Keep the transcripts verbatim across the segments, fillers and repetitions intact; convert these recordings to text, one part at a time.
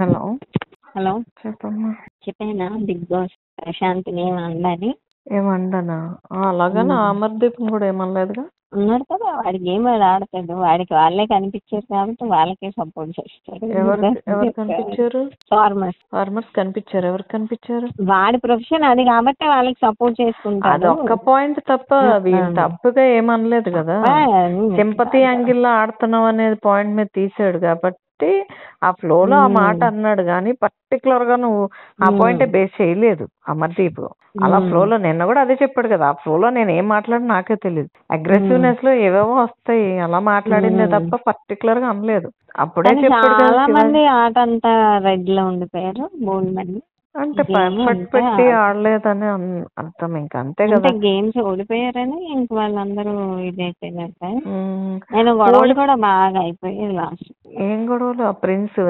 Hello hello చెప్పమ్మా. చెప్పేనా Big Boss ప్రశాంత్ని ఏమనని ఏమన్నా అలాగనా? అమర్దీప్ కూడా ఏమనలేదుగా ఉన్నాడు కదా, వాడికి ఏం వాడు ఆడతాడు, వాడికి వాళ్ళే కనిపించారు కాబట్టి వాళ్ళకే సపోర్ట్ చేస్తారు. ఎవరు కనిపించారు? ఫార్మర్స్. ఫార్మర్స్ కనిపించారు. ఎవరు కనిపించారు? వాడి ప్రొఫెషన్ అది కాబట్టి వాళ్ళకి సపోర్ట్ చేసుకుంటారు. అది ఒక్క పాయింట్ తప్ప తప్పుగా ఏమనలేదు కదా. సింపతి యాంగిల్లో ఆడుతున్నాం అనేది పాయింట్ మీద తీసాడు కాబట్టి ఆ ఫ్లో లో ఆ మాట అన్నాడు, కానీ పర్టికులర్ గా నువ్వు ఆ పాయింటే బేస్ చేయలేదు అమర్దీప్. అలా ఫ్లో లో నిన్న కూడా అదే చెప్పాడు కదా, ఆ ఫ్లో లో నేను ఏం మాట్లాడినా నాకే తెలియదు, అగ్రెసివ్నెస్ లో ఏవేవో వస్తాయి, అలా మాట్లాడిందే తప్ప పర్టికులర్ గా అనలేదు. అప్పుడే చెప్పాడు చాలా మంది ఆట అంతా రెడ్ లో ఉండిపోయారు, బోల్డ్ మంది అంటే పర్ఫెక్ట్ పెట్టి ఆడలేదని అర్థం. ఇంకా అంతే కదా, గేమ్స్ ఓడిపోయారని ఇంక వాళ్ళందరూ ఇదైపోయినట్ట. నేను గొడవలు కూడా బాగా అయిపోయాయి లాస్ట్. ఏం గొడవలు? ఆ ప్రిన్స్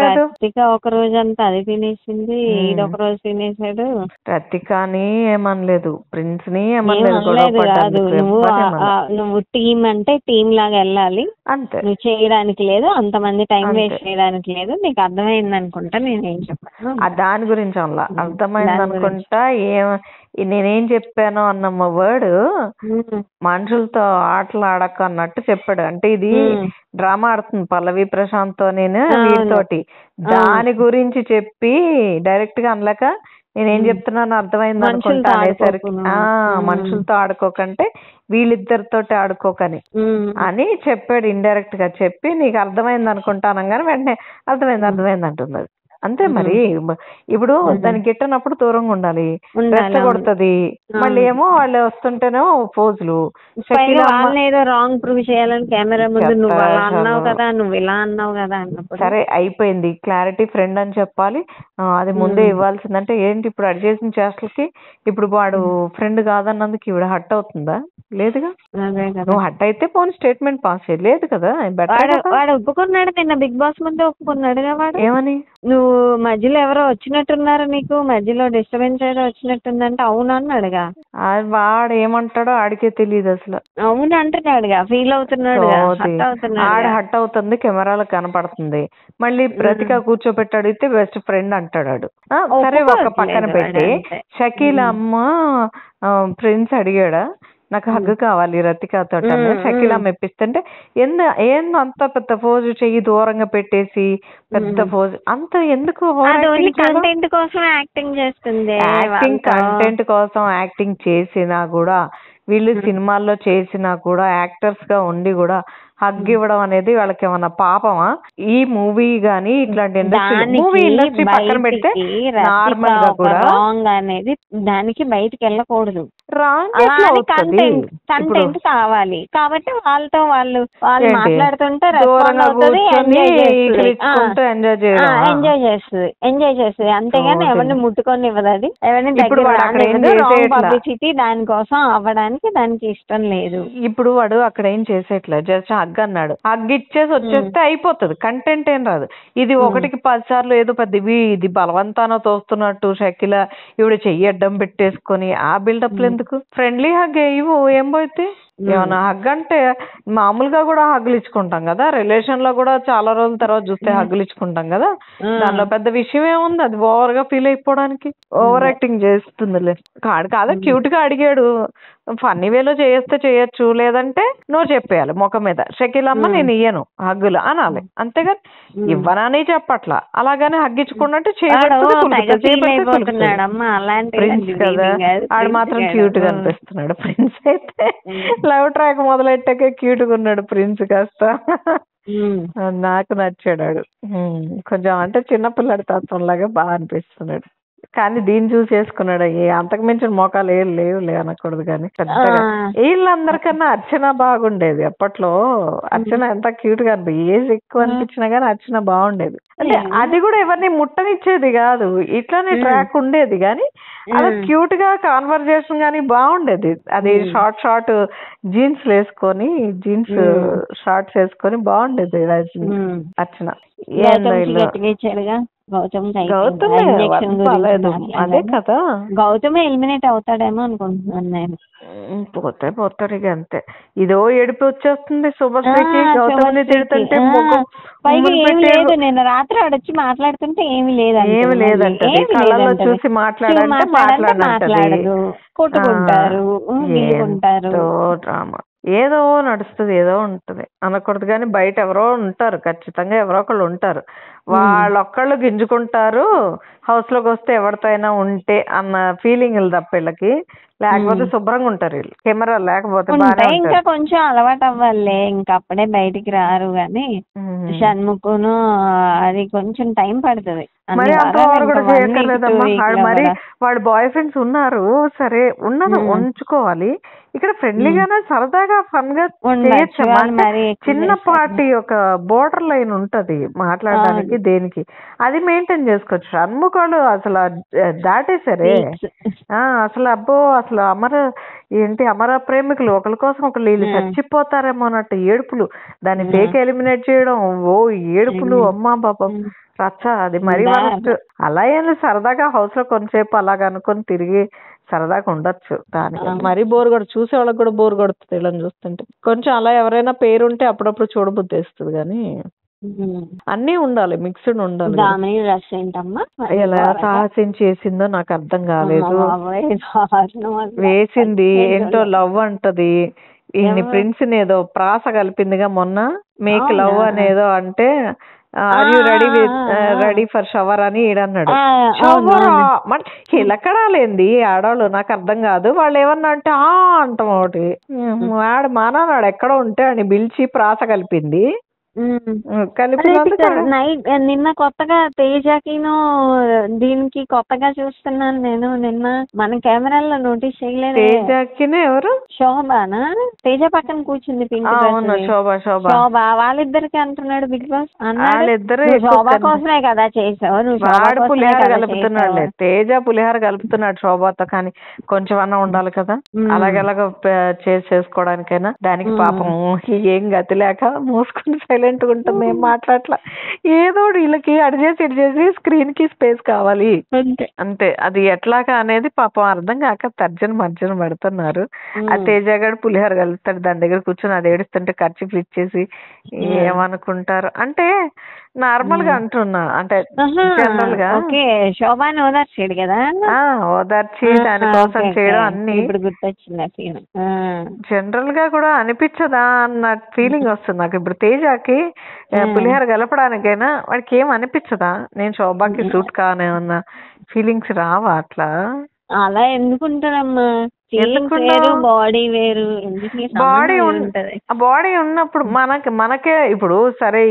రతిక ఒక రోజు అంతా అది తినేసింది, ఇది ఒక రోజు తినేసాడు. రతికాని ఏమనలేదు, ప్రిన్స్ ని ఏమనలేదు. కాదు, నువ్వు నువ్వు టీమ్ అంటే టీమ్ లాగా వెళ్ళాలి అంతే, నువ్వు చేయడానికి లేదు, అంతమంది టైం వేస్ట్ చేయడానికి లేదు. నీకు అర్థమైంది అనుకుంటా. నేనేం చెప్పాను దాని గురించి, అలా అర్థమైంది అనుకుంటా. ఏం నేనేం చెప్పాను అన్నమ్మ వర్డ్ మనుషులతో ఆటలు ఆడక అన్నట్టు చెప్పాడు. అంటే ఇది డ్రామా ఆడుతుంది పల్లవి ప్రశాంత్ తో, నేను వీటితోటి దాని గురించి చెప్పి డైరెక్ట్ గా అనలేక నేనేం చెప్తున్నాను అర్థమైంది అనుకుంటా అనేసరికి మనుషులతో ఆడుకోకంటే వీళ్ళిద్దరితో ఆడుకోకని అని చెప్పాడు ఇండైరెక్ట్ గా. చెప్పి నీకు అర్థమైంది అనుకుంటాను కానీ వెంటనే అర్థమైంది అర్థమైంది అంటుంది. అంతే మరి, ఇప్పుడు దాన్ని గిట్టనప్పుడు దూరంగా ఉండాలి, రెస్ట్ కొడుతుంది. మళ్ళీ ఏమో వాళ్ళు వస్తుంటేనేమో ఫోజులు, ఏదో రాంగ్ ప్రూవ్ చేయాలని కెమెరా ముందు నువ్వు అలా అన్నావు కదా, నువ్వు ఇలా అన్నావు కదా అన్నప్పుడు సరే అయిపోయింది. క్లారిటీ ఫ్రెండ్ అని చెప్పాలి, అది ముందే ఇవ్వాల్సిందంటే ఏంటి ఇప్పుడు అడి చేసిన చేష్టలకి ఇప్పుడు వాడు ఫ్రెండ్ కాదన్నందుకు ఇవిడ హట్ అవుతుందా? లేదుగా. నువ్వు హట్ అయితే పోనీ స్టేట్మెంట్ పాస్ చేయలేదు కదా. వాడు ఒప్పుకున్నాడు నిన్న బిగ్ బాస్ ముందే ఒప్పుకున్నాడుగా. వాడు ఏమని? నువ్వు మధ్యలో ఎవరో వచ్చినట్టున్నారు, నీకు మధ్యలో డిస్టర్బెన్స్ ఏదో వచ్చినట్టుందంటే అవును అన్నాడుగా. వాడు ఏమంటాడో ఆడికే తెలియదు అసలు. అవును అంటున్నాడుగా, ఫీల్ అవుతున్నాడు, ఆడ హట్ అవుతుంది, కెమెరాలకు కనపడుతుంది. మళ్ళీ ప్రతిక కూర్చోబెట్టి అడిగితే బెస్ట్ ఫ్రెండ్ అంటాడు. సరే ఒక పక్కన పెట్టి షకీల్ అమ్మ ఫ్రెండ్స్ అడిగాడా నాకు హగ్గు కావాలి రతికాతో షకీలా మెప్పిస్తుంటే ఎందు ఏందో అంత పెద్ద ఫోజు చెయ్యి దూరంగా పెట్టేసి పెద్ద ఫోజు అంత ఎందుకు? కంటెంట్ కోసం యాక్టింగ్ చేస్తుంది. యాక్టింగ్ కంటెంట్ కోసం యాక్టింగ్ చేసినా కూడా, వీళ్ళు సినిమాల్లో చేసినా కూడా, యాక్టర్స్ గా ఉండి కూడా హగ్ ఇవ్వడం అనేది వాళ్ళకి ఏమన్నా పాపమా? ఈ మూవీ గానీ ఇట్లాంటి మూవీ ఇండస్ట్రీ పక్కన పెడితే నార్మల్ గా కూడా రాంగ్ అనేది దానికి బయటికి వెళ్ళకూడదు. రాంగ్ కంటెంట్ కంటెంట్ కావాలి కాబట్టి వాళ్ళతో వాళ్ళు వాళ్ళు మాట్లాడుతుంటే ఎంజాయ్ చేస్తుంది ఎంజాయ్ చేస్తుంది అంతేగాని ఎవరిని ముట్టుకొని ఇవ్వదు. అది ఎవరిని రాంగ్ పబ్లిసిటీ దానికోసం అవ్వడానికి దానికి ఇష్టం లేదు. ఇప్పుడు వాడు అక్కడ ఏం చేసేట్లేదు, జస్ట్ హగ్ అన్నాడు. హగ్ ఇచ్చేసి వచ్చేస్తే అయిపోతుంది, కంటెంట్ ఏం రాదు. ఇది ఒకటికి పది సార్లు ఏదో పెద్ద ఇది బలవంతాన తోస్తున్నట్టు షకీల ఇవిడ చెయ్యి అడ్డం పెట్టేసుకుని ఆ బిల్డప్లు ఎందుకు? ఫ్రెండ్లీ హగ్ ఇవ్వు. ఏం పోయితే ఏమన్నా హగ్ అంటే మామూలుగా కూడా హగ్గులు ఇచ్చుకుంటాం కదా, రిలేషన్ లో కూడా చాలా రోజుల తర్వాత చూస్తే హగ్గులు ఇచ్చుకుంటాం కదా, దానిలో పెద్ద విషయం ఏముంది? అది ఓవర్ గా ఫీల్ అయిపోవడానికి ఓవర్ యాక్టింగ్ చేస్తుందిలే. కాదు కాదా, క్యూట్ గా అడిగాడు, ఫన్నీ వేలో చేస్తే చేయొచ్చు, లేదంటే నువ్వు చెప్పేయాలి ముఖం మీద షకీల్ అమ్మ నేను ఇయ్యను హగ్గులు అనాలి అంతేగా. ఇవ్వనని చెప్పట్లా, అలాగనే హగ్గించుకున్నట్టు ఆడు మాత్రం క్యూట్ గా అనిపిస్తున్నాడు. ప్రిన్స్ అయితే లవ్ ట్రాక్ మొదలెట్టాకే క్యూట్ గా ఉన్నాడు ప్రిన్స్ కాస్త. నాకు నచ్చాడు, కొంచెం అంటే చిన్నపిల్లడి తత్వం లాగా బాగా అనిపిస్తున్నాడు. కానీ దీన్ని చూసి చేసుకున్నాడు, అంతకు మించిన మోకాలు ఏం లేవులే అనకూడదు. కానీ వీళ్ళందరికన్నా అర్చన బాగుండేది అప్పట్లో. అర్చన ఎంత క్యూట్ గా అనిపించింది, ఏజ్ ఎక్కువ అనిపించినా కానీ అర్చన బాగుండేది. అంటే అది కూడా ఎవరిని ముట్టనిచ్చేది కాదు, ఇట్లానే ట్రాక్ ఉండేది. కానీ అలా క్యూట్ గా కాన్వర్జేషన్ కానీ బాగుండేది. అది షార్ట్ షార్ట్ జీన్స్ వేసుకొని, జీన్స్ షార్ట్స్ వేసుకొని బాగుండేది అర్చన. గౌతమ్ అదే కదా గౌతమ్ ఎలిమినేట్ అవుతాడేమో అనుకుంటున్నాను నేను. పోతే పోతారు ఇక అంతే. ఇదో ఏడుపు వచ్చేస్తుంది శుభశ్రీకి గౌతమ్ తిడుతుంటే. పైగా ఏమి లేదు, నేను రాత్రి ఆడొచ్చి మాట్లాడుతుంటే ఏమి లేదు ఏమి లేదంటే కళ్ళలో చూసి మాట్లాడాలంటే మాట్లాడదు, కొట్టుకుంటారు ఉంటారు, డ్రామా ఏదో నడుస్తుంది ఏదో ఉంటుంది అనకూడదు. కానీ బయట ఎవరో ఉంటారు, ఖచ్చితంగా ఎవరో ఒకళ్ళు ఉంటారు, వాళ్ళొక్కళ్ళు గింజుకుంటారు హౌస్ లోకి వస్తే ఎవరితోనైనా ఉంటే అన్న ఫీలింగ్ తప్ప వీళ్ళకి. లేకపోతే శుభ్రంగా ఉంటారు వీళ్ళు, కెమెరా లేకపోతే ఇంకా కొంచెం అలవాటు అవ్వాలి, ఇంకా అప్పుడే బయటికి రారు. గానీ షణ్ముఖను అది కొంచెం టైం పడుతుంది. మరి అంతవరకు కూడా చేయక్కర్లేదమ్మా. మరి వాడు బాయ్ ఫ్రెండ్స్ ఉన్నారు సరే, ఉన్నది ఉంచుకోవాలి. ఇక్కడ ఫ్రెండ్లీగానే సరదాగా ఫన్ గా చిన్న పార్టీ ఒక బోర్డర్ లైన్ ఉంటది మాట్లాడడానికి దేనికి, అది మెయింటైన్ చేసుకోవచ్చు. షణ్ముఖాలు అసలు దాటేసరే అసలు అబ్బో అసలు అమర ఏంటి అమర ప్రేమికులు ఒకరి కోసం ఒకళ్ళు వీళ్ళు చచ్చిపోతారేమో అన్నట్టు ఏడుపులు, దాన్ని ఫేక్ ఎలిమినేట్ చేయడం, ఓ ఏడుపులు అమ్మా పాపం రచ్చ. అది మరీ వరస్ట్. అలా ఏం సరదాగా హౌస్ లో కొంతసేపు అలాగ అనుకుని తిరిగి సరదాగా ఉండొచ్చు. దానికి మరీ బోర్ కొడు చూసే వాళ్ళకి కూడా బోర్ కొడుతుంది వీళ్ళని చూస్తుంటే. కొంచెం అలా ఎవరైనా పేరుంటే అప్పుడప్పుడు చూడబుద్ధి వేస్తుంది. కానీ అన్ని ఉండాలి, మిక్స్డ్ ఉండాలి. ఎలా సాహసం చేసిందో నాకు అర్థం కాలేదు. వేసింది ఏంటో లవ్ అంటది, ఈయన ప్రిన్స్ ఏదో ప్రాస కలిపిందిగా మొన్న, మేక్ లవ్ అనేదో అంటే are you ready ready for shower అని ఈడన్నాడు. కిలకడాలేంది ఆడవాళ్ళు నాకు అర్థం కాదు. వాళ్ళు ఏమన్నా అంటే ఆ అంటాం ఒకటి, ఆడ మానాడు ఎక్కడ ఉంటే అని పిలిచి ప్రాస కలిపింది. నైట్ నిన్న కొత్తగా తేజకిను దీనికి కొత్తగా చూస్తున్నాను నేను. నిన్న మన కెమెరాల్లో నోటీస్ చేయలేదు. తేజకినే ఎవరు శోభానా తేజ పక్కన కూర్చుంది పింక్ శోభ శోభా వాళ్ళిద్దరికి అంటున్నాడు బిగ్ బాస్ అన్నాడు. శోభా కోసమే కదా చేసావు నువ్వు, పులిహార కలుపుతున్నాడు తేజ పులిహార కలుపుతున్నాడు శోభతో. కానీ కొంచెం అన్న ఉండాలి కదా, అలాగలాగ చేసేసుకోవడానికైనా. దానికి పాపం ఏం గతి లేక మూసుకుని సైలెంట్ గా ఉంటుంది, ఏం మాట్లాడలా. ఏదో వీళ్ళకి అడి చేసి ఇటు చేసి స్క్రీన్ కి స్పేస్ కావాలి అంతే. అది ఎట్లాగా అనేది పాపం అర్థం కాక తర్జన మర్జన పడుతున్నారు. ఆ తేజగాడు పులిహోర కలుపుతాడు, దాని దగ్గర కూర్చొని అది ఏడుస్తుంటే ఖర్చు ఫ్లిప్ చేసి ఏమనుకుంటారు అంటే నార్మల్ గా అంటున్నా అంటే జనరల్ గా శోభాని ఓదార్చాడు కదా, ఓదార్చి దానికోసం చేయడం అన్ని ఇప్పుడు గుర్తొచ్చింది. జనరల్ గా కూడా అనిపించదా అన్న ఫీలింగ్ వస్తుంది నాకు ఇప్పుడు. తేజకి పులిహార గలపడానికైనా వాడికి ఏం అనిపించదా, నేను శోభాకి సూట్ కానేమన్నా ఫీలింగ్స్ రావా అట్లా? అలా ఎందుకుంటారమ్మా, బాడీ వేరు బాడీ ఉంటది. బాడీ ఉన్నప్పుడు మనకి మనకే ఇప్పుడు సరే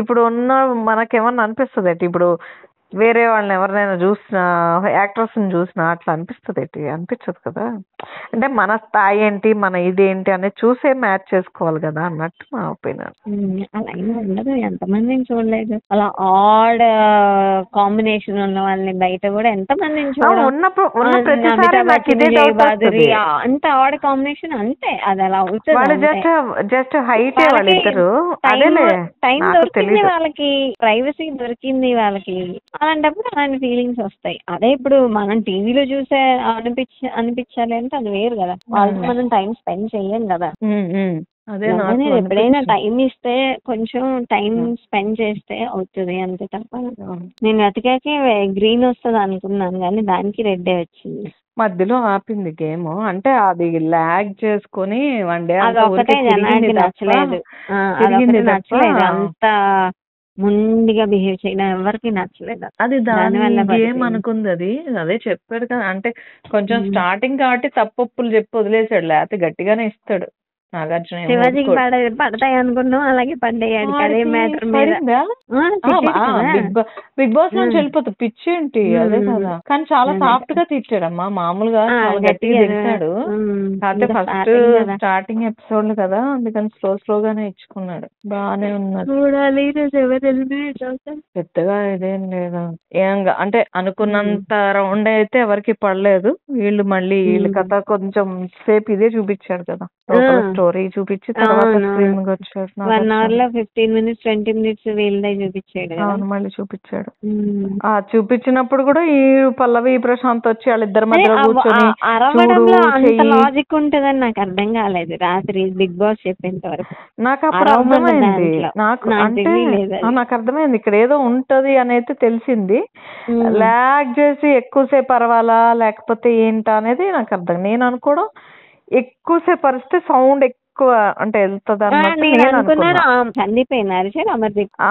ఇప్పుడు ఉన్న మనకేమన్నా అనిపిస్తుంది ఏంటి ఇప్పుడు వేరే వాళ్ళని ఎవరినైనా చూసినా యాక్టర్స్ ని చూసినా అట్లా అనిపిస్తుంది ఏంటి? అనిపించదు కదా. అంటే మన స్థాయి ఏంటి మన ఇదేంటి అనేది చూసే మ్యాచ్ చేసుకోవాలి కదా అన్నట్టు నా ఒపీనియన్. అలాగే ఉండదు, ఎంతమందిని చూడలేదు అలా ఆడ్ కాంబినేషన్ ఉన్న వాళ్ళని బయట కూడా ఎంతమందిని చూడలేదు. ఉన్నప్పుడు ఉన్న ప్రతిసారి అంత ఆడ్ కాంబినేషన్ అంతే, అది అలా అవుతుంది. జస్ట్ జస్ట్ హైట్ వాళ్ళిద్దరు టైం దొరికింది వాళ్ళకి, ప్రైవసీ దొరికింది వాళ్ళకి, అలాంటప్పుడు అలాంటి ఫీలింగ్స్ వస్తాయి. అదే ఇప్పుడు మనం టీవీలో చూసే అనిపించి అనిపించాలి అంటే అది వేరు కదా, వాళ్ళకి మనం టైం స్పెండ్ చెయ్యం కదా. ఎప్పుడైనా టైం ఇస్తే కొంచెం టైం స్పెండ్ చేస్తే అవుతుంది అంతే తప్ప. నేను వెతికాకే గ్రీన్ వస్తుంది అనుకున్నాను కానీ దానికి రెడ్డే వచ్చింది. మధ్యలో ఆపింది గేమ్ అంటే అది లాగ్ చేసుకుని వన్ డే ఒకటే జనానికి నచ్చలేదు, నచ్చలేదు అంత ముందుగా బిహేవ్ చేయడం ఎవరికి నచ్చలేదు. అది దాని ఏమనుకుంది అది అదే చెప్పాడు కదా. అంటే కొంచెం స్టార్టింగ్ కాబట్టి తప్పులు చెప్పి వదిలేసాడు, లేకపోతే గట్టిగానే ఇస్తాడు నాగార్జున. శివాజీకి పడ పడతాయి అనుకున్నాం అలాగే పడ్డాడు. అదే మ్యాటర్ బిగ్ బాస్ నుంచి వెళ్ళిపోతుంది పిచ్చి ఏంటి అదే కదా. కానీ చాలా సాఫ్ట్ గా తీర్చాడమ్మా, మామూలుగా చాలా గట్టిగా తీర్చాడు. కాకపోతే ఫస్ట్ స్టార్టింగ్ ఎపిసోడ్ కదా అందుకని స్లో స్లో గానే ఇచ్చుకున్నాడు, బాగానే ఉన్నాడు. పెద్దగా ఇదేం లేదు ఏం అంటే అనుకున్నంత రౌండ్ అయితే ఎవరికి పడలేదు. వీళ్ళు మళ్ళీ వీళ్ళ కథ కొంచెం సేపు ఇదే చూపించాడు కదా స్టోరీ చూపించి తర్వాత స్క్రీన్ కి వచ్చారు. వన్ అవర్ లో ఫిఫ్టీన్ మినిట్స్ ట్వంటీ మినిట్స్ వీళ్ళదే చూపించాడు. అవును మళ్ళీ చూపించాడు. ఆ చూపించినప్పుడు కూడా ఈ పల్లవి ప్రశాంత్ వచ్చి వాళ్ళిద్దరి మధ్య కూర్చొని అరవడంలో అంత లాజిక్ ఉంటదని నాకు అర్థం కాలేదు రాత్రి బిగ్ బాస్ చెప్పేంత వరకు. నాకు అప్పుడు అర్థమైంది, నాకు అంటే నాకు అర్థమైంది ఇక్కడ ఏదో ఉంటది అనేది తెలిసింది. లాగ్ చేసి ఎక్కువసేపు పర్వాలా లేకపోతే ఏంటా అనేది నాకు అర్థం. నేను అనుకోవడం ఎక్కువసేపు పరిస్తే సౌండ్ ఎక్కువ అంటే వెళ్తుంది అన్నది.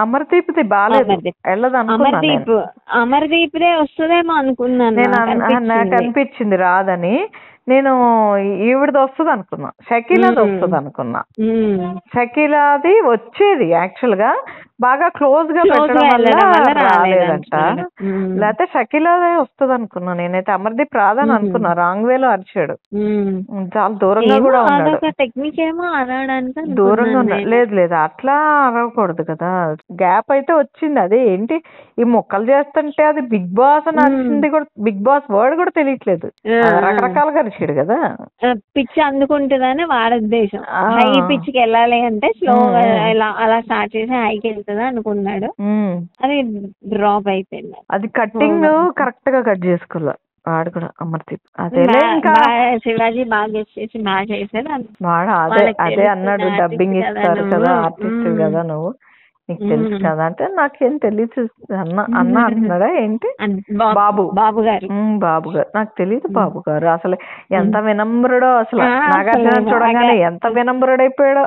అమర్దీప్ ది బాగాలేదు వెళ్ళదు అనుకున్నాను. అమర్దీప్ దే వస్తుందేమో అనుకున్నాను, నాకు అనిపించింది రాదని. నేను ఈవిడది వస్తుంది అనుకున్నా, షకీలాది వస్తుంది అనుకున్నా. షకీలాది వచ్చేది యాక్చువల్ గా బాగా క్లోజ్ గా పెట్టడం వల్ల రాలేదంట, లేకపోతే షకీలాదే వస్తుంది అనుకున్నా నేనైతే. అమర్దీప్ రాదని అనుకున్నా, రాంగ్ వే లో అరిచాడు, చాలా దూరంగా కూడా ఉన్నాడు, దూరంగా ఉన్నాడు. లేదు లేదు అట్లా అరవకూడదు కదా, గ్యాప్ అయితే వచ్చింది. అదే ఏంటి ఈ మొక్కలు చేస్తుంటే అది బిగ్ బాస్ అని అరిచింది కూడా, బిగ్ బాస్ వర్డ్ కూడా తెలియట్లేదు, రకరకాలుగా అరిచాడు కదా. పిచ్చి అందుకుంటుందని వాడి ఉద్దేశం, హై పిచ్చికి వెళ్ళాలి అంటే స్లోగా అలా స్టార్ట్ చేసి హైకి అనుకున్నాడు, అది డ్రాప్ అయిపోయింది. అది కట్టింగ్ కరెక్ట్ గా కట్ చేసుకోలే వాడు కూడా అమర్దీప్. అదే శివాజీ బాగా మ్యాచ్ చేసాడు వాడు, అదే అదే అన్నాడు డబ్బింగ్ ఇస్తారు కదా ఆర్టిస్ట్ కదా నువ్వు, నీకు తెలుసు కదా అంటే నాకేం తెలియదు అన్న అన్న అంటున్నాడా ఏంటి బాబు బాబు గారు బాబు గారు నాకు తెలియదు బాబు గారు. అసలు ఎంత వినమ్రుడో, అసలు నాగార్జున చూడగానే ఎంత వినమ్రుడు అయిపోయాడో.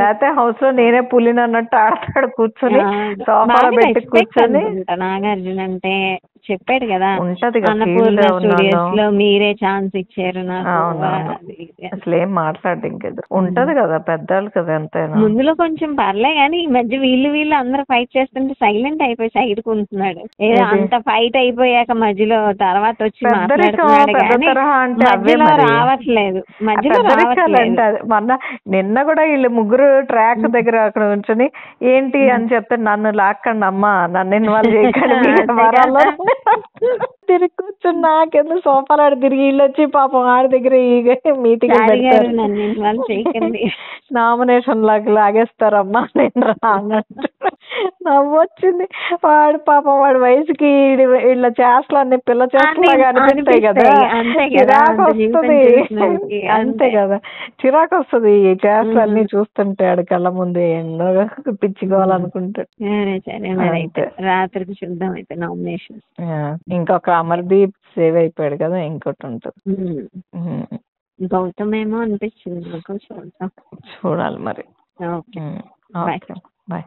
లేకపోతే హౌస్ లో నేనే పులిని అన్నట్టు ఆడతాడు కూర్చొని, సోఫాలో పెట్టి కూర్చొని. నాగార్జున అంటే చెప్పాడు కదా ఉంటది కదా, మీరే ఛాన్స్ ఇచ్చారు అసలు ఏం మాట్లాడు ఇంకేదో ఉంటది కదా పెద్దవాళ్ళు కదా. ఎంతైనా ముందులో కొంచెం పర్లే గానీ ఈ మధ్య వీళ్ళు వీళ్ళు అందరూ ఫైట్ చేస్తుంటే సైలెంట్ అయిపోయి సైడ్ కుంటున్నాడు. ఏదో అంత ఫైట్ అయిపోయాక మధ్యలో తర్వాత వచ్చి మాట్లాడుతున్నాడు కానీ మధ్యలో రావట్లేదు మధ్యలో రావట్లేదు. మొన్న నిన్న కూడా వీళ్ళు ముగ్గురు ట్రాక్ దగ్గర అక్కడ ఉంచుని ఏంటి అని చెప్తే నన్ను లాక్కండి అమ్మా, నన్ను ఇన్వాల్వ్ చేయకండి వరాల్లో తిరిగి కూర్చుని నాకేందో సోఫాలు ఆడ తిరిగి ఇల్లు వచ్చి పాపం ఆడి దగ్గర మీటింగ్ నామినేషన్ లాగా లాగేస్తారమ్మా నేను రానట్టు నవ్వు వచ్చింది. వాడు పాపం వాడి వయసుకి వీళ్ళ చేష్టలు అన్ని పిల్ల చేష్టలాగా అనిపిస్తాయి కదా, చిరాకు వస్తుంది అంతే కదా, చిరాకు వస్తుంది ఈ చేష్టలు అన్ని చూస్తుంటే. ఆడు కళ్ళ ముందు ఎన్నో పిచ్చుకోవాలనుకుంటాడు. రాత్రికి చూద్దాం అయితే నామినేషన్. ఇంకొక అమర్దీప్ సేవ్ అయిపోయాడు కదా, ఇంకోటి ఉంటుంది గౌతమ్ ఏమో అనిపించింది నాకు. చూడాలి మరి. Okay bye.